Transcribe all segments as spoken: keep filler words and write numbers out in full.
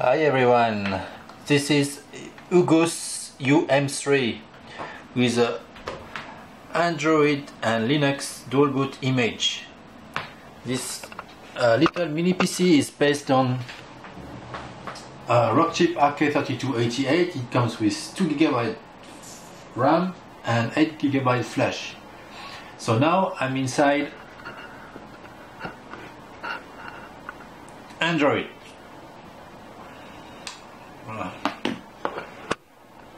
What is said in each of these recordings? Hi everyone, this is Ugoos U M three with a Android and Linux dual boot image. This uh, little mini P C is based on uh, Rockchip R K thirty-two eighty-eight. It comes with two gigabyte RAM and eight gigabyte flash. So now I'm inside Android.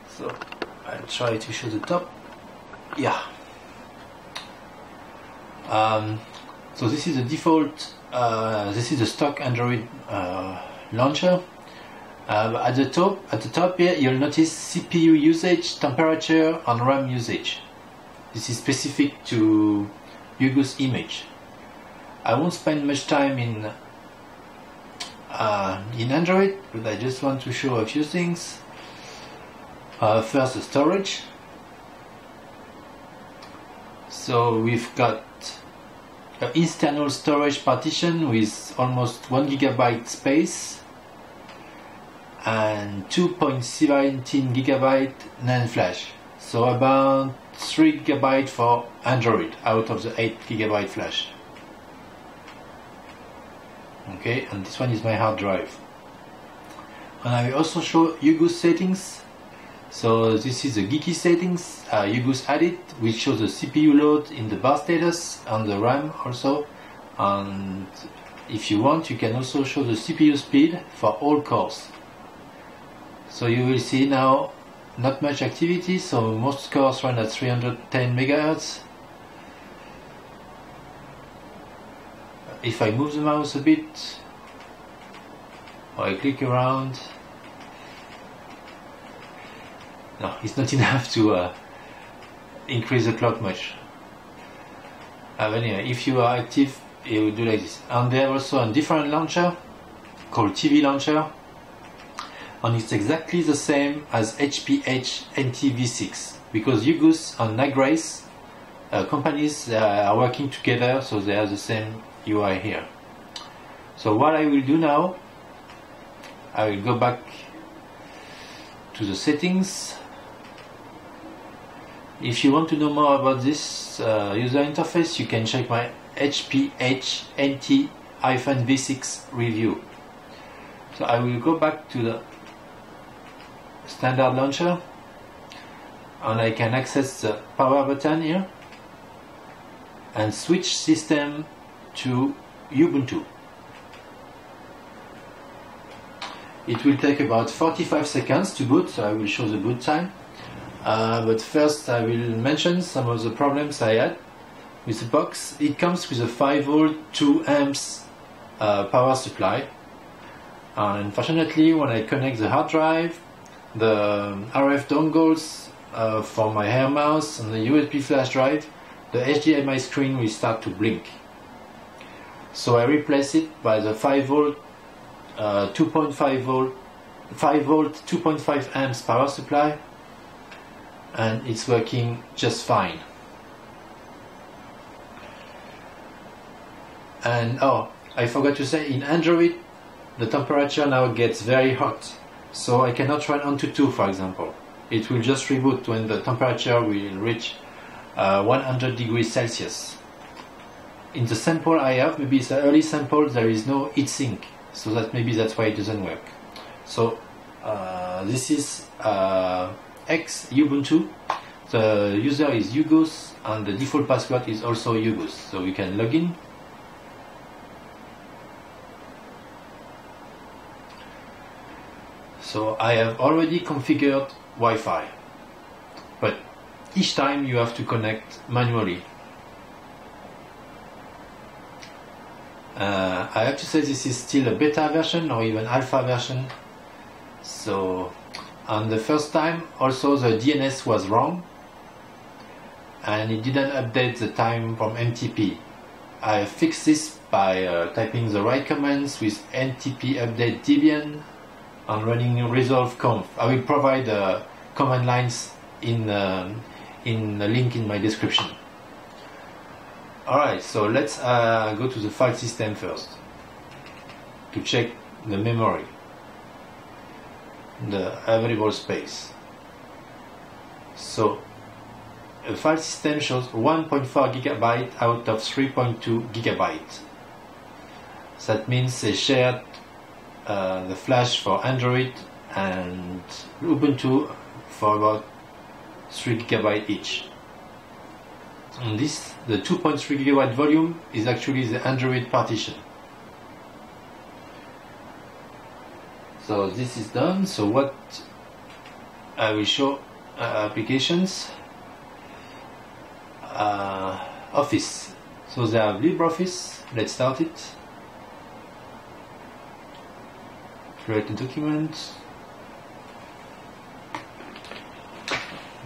So I'll try to show the top. Yeah. Um, so this is the default. Uh, this is the stock Android uh, launcher. Uh, at the top, at the top here, you'll notice C P U usage, temperature, and RAM usage. This is specific to Ugoos image. I won't spend much time in uh, in Android, but I just want to show a few things. Uh, first, the storage. So we've got an internal storage partition with almost one gigabyte space and two point one seven gigabyte NAND flash. So about three gigabyte for Android out of the eight gigabyte flash. Okay, and this one is my hard drive. And I will also show Ugoos settings. So this is the geeky settings uh, Ugoos added, which shows the C P U load in the bar status and the RAM also. And if you want, you can also show the C P U speed for all cores. So you will see now not much activity, so most cores run at three hundred ten megahertz. If I move the mouse a bit, or I click around, no, it's not enough to uh, increase the clock much. Uh, but anyway, if you are active, it will do like this. And there's also a different launcher called T V launcher, and it's exactly the same as H P H N T V six, because Ugoos and Nagrace uh, companies uh, are working together, so they have the same U I here. So what I will do now, I will go back to the settings. If you want to know more about this uh, user interface, you can check my H P H N T V six review. So I will go back to the standard launcher, and I can access the power button here and switch system to Ubuntu. It will take about forty-five seconds to boot, so I will show the boot time. Uh, but first I will mention some of the problems I had with the box. It comes with a five volt two amps uh, power supply. And unfortunately, when I connect the hard drive, the R F dongles uh, for my hair mouse and the U S B flash drive, the H D M I screen will start to blink. So I replace it by the five volt Uh, two point five volt, five volt, two point five amps power supply, and it's working just fine. And oh, I forgot to say, in Android, the temperature now gets very hot, so I cannot run Antutu, for example. It will just reboot when the temperature will reach uh, one hundred degrees Celsius. In the sample I have, maybe it's an early sample, there is no heat sink. So that maybe that's why it doesn't work. So uh, this is uh, X Ubuntu. The user is Ugoos, and the default password is also Ugoos. So we can log in. So I have already configured Wi-Fi, but each time you have to connect manually. Uh, I have to say this is still a beta version or even alpha version. So, and the first time also the D N S was wrong, and it didn't update the time from N T P. I fixed this by uh, typing the right commands with N T P update Debian and running ResolveConf. I will provide uh, command lines in uh, in the link in my description. Alright, so let's uh, go to the file system first to check the memory. the available space. So a file system shows one point four gigabyte out of three point two gigabyte. That means they shared uh, the flash for Android and Ubuntu for about three gigabyte each. And this, the two point three gigabyte volume, is actually the Android partition. So this is done. So what I will show uh, applications. Uh, office. So they have LibreOffice. Let's start it. Create a document.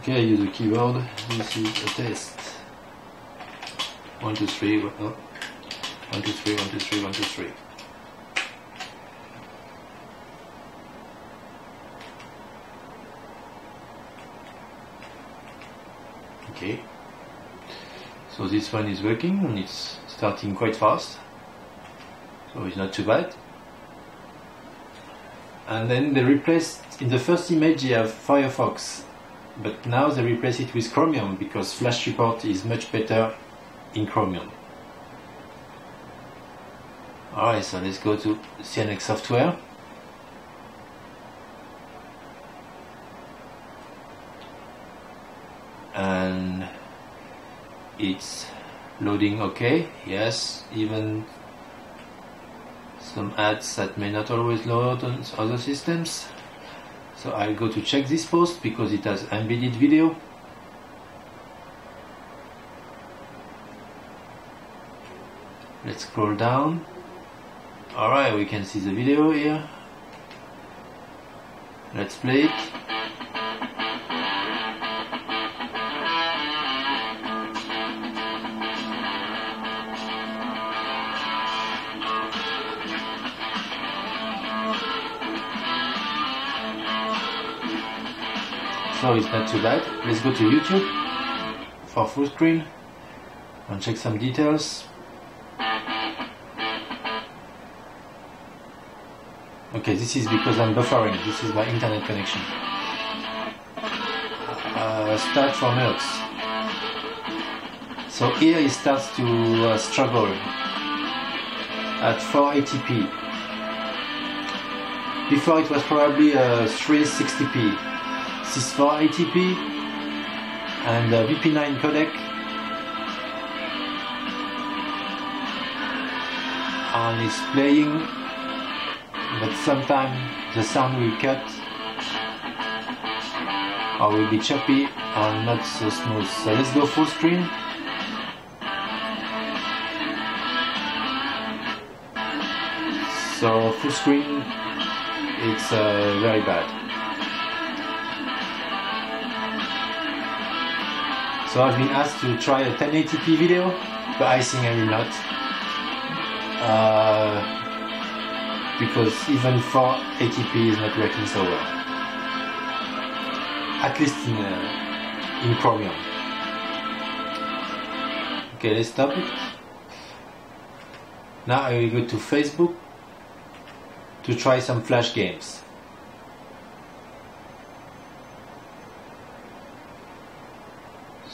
Okay, use the keyboard. This is a test. One, two, three. No. One, two, three. One, two, three. One, two, three. Okay. So this one is working and it's starting quite fast, so it's not too bad. And then they replaced, in the first image you have Firefox, but now they replace it with Chromium because Flash support is much better in Chromium. Alright, so let's go to C N X Software. And it's loading okay, yes, even some ads that may not always load on other systems. So I'll go to check this post because it has embedded video. Let's scroll down. Alright, we can see the video here. Let's play it. So it's not too bad. Let's go to YouTube for full screen and check some details. Okay, this is because I'm buffering. This is my internet connection. Uh, start for minutes. So here it starts to uh, struggle at four eighty p. Before it was probably uh, three sixty p. This is for N T P and uh, V P nine codec and it's playing, but sometimes the sound will cut or will be choppy and not so smooth. So let's go full screen. So full screen, it's uh, very bad. So I've been asked to try a ten eighty p video, but I think I will not. Uh, because even four eighty p is not working so well. At least in, uh, in Chromium. Okay, let's stop it. Now I will go to Facebook to try some Flash games.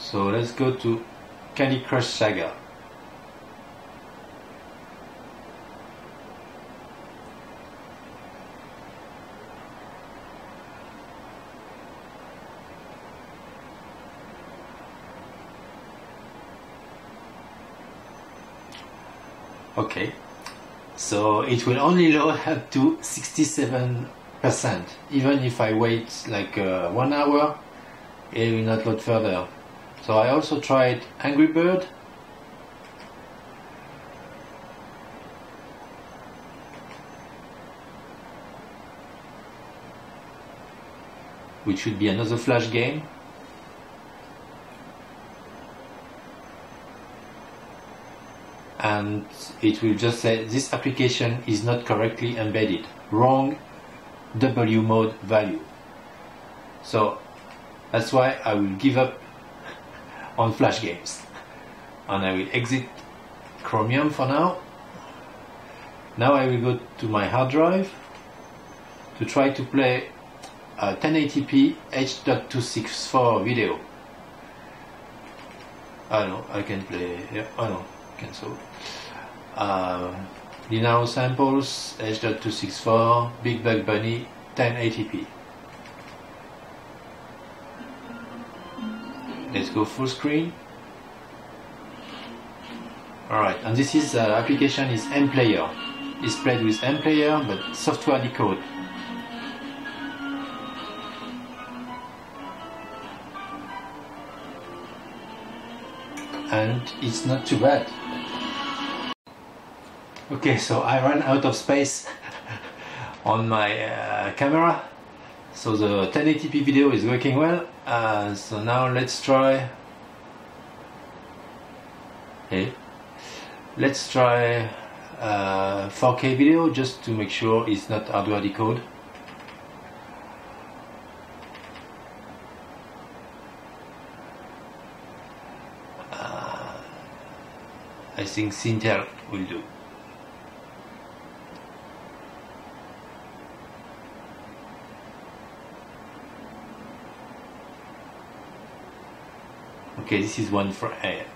So let's go to Candy Crush Saga. Okay, so it will only load up to sixty-seven percent. Even if I wait like uh, one hour, it will not load further. So I also tried Angry Bird, which would be another Flash game. And it will just say, this application is not correctly embedded. Wrong W mode value. So that's why I will give up on Flash games, and I will exit Chromium for now. Now I will go to my hard drive to try to play a ten eighty p H dot two sixty-four video. Oh no, I can play here. Oh no, cancel. Uh, Linaro samples, H dot two sixty-four, Big Bug Bunny, ten eighty p. Let's go full screen. Alright, and this is uh, application is MPlayer. It's played with MPlayer, but software decode. And it's not too bad. Okay, so I ran out of space on my uh, camera, so the ten eighty p video is working well. Uh, so now let's try. Hey. Let's try uh, four K video just to make sure it's not hardware decode. Uh, I think Sintel will do. Okay, this is one for air.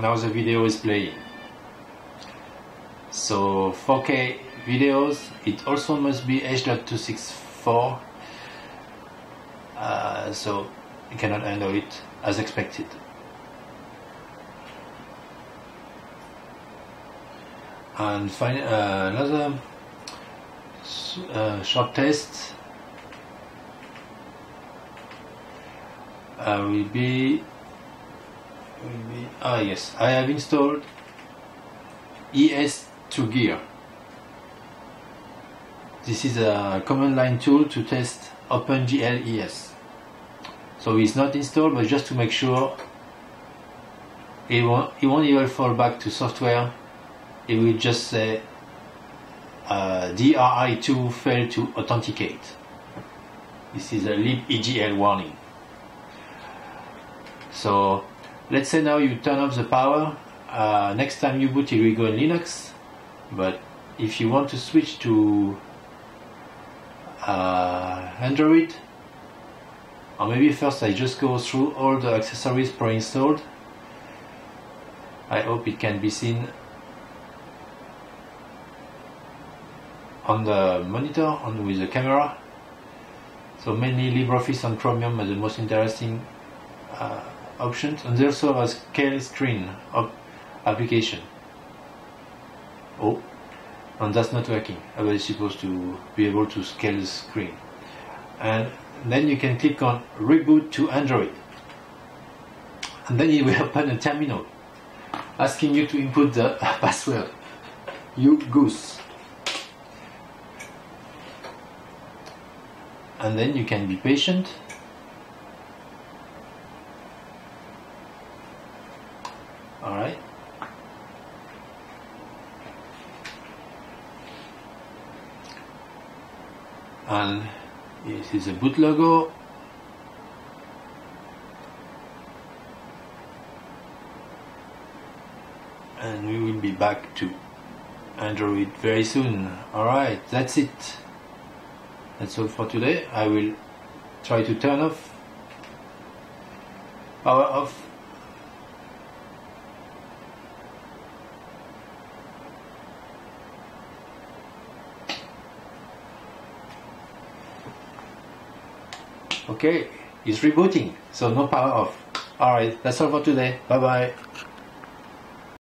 Now the video is playing. So four K videos, it also must be H dot two sixty-four, uh, so you cannot handle it as expected. And find, uh, another uh, short test uh, will be, will be ah yes, I have installed E S two Gear. This is a command line tool to test OpenGL E S. So it's not installed, but just to make sure it won't, it won't even fall back to software. It will just say uh, D R I two failed to authenticate. This is a lib E G L warning. So let's say now you turn off the power. Uh, next time you boot, it will go in Linux. But if you want to switch to uh, Android, or maybe first I just go through all the accessories pre-installed. I hope it can be seen on the monitor, on with the camera. So mainly LibreOffice and Chromium are the most interesting uh, options, and there's also a scale screen application. Oh, and that's not working. I was supposed to be able to scale the screen. And then you can click on Reboot to Android. And then it will open a terminal asking you to input the password. Ugoos. And then you can be patient. Alright. And this is a boot logo. And we will be back to Android very soon. Alright, that's it. That's all for today. I will try to turn off, power off. Okay, it's rebooting, so no power off. Alright, that's all for today. Bye bye.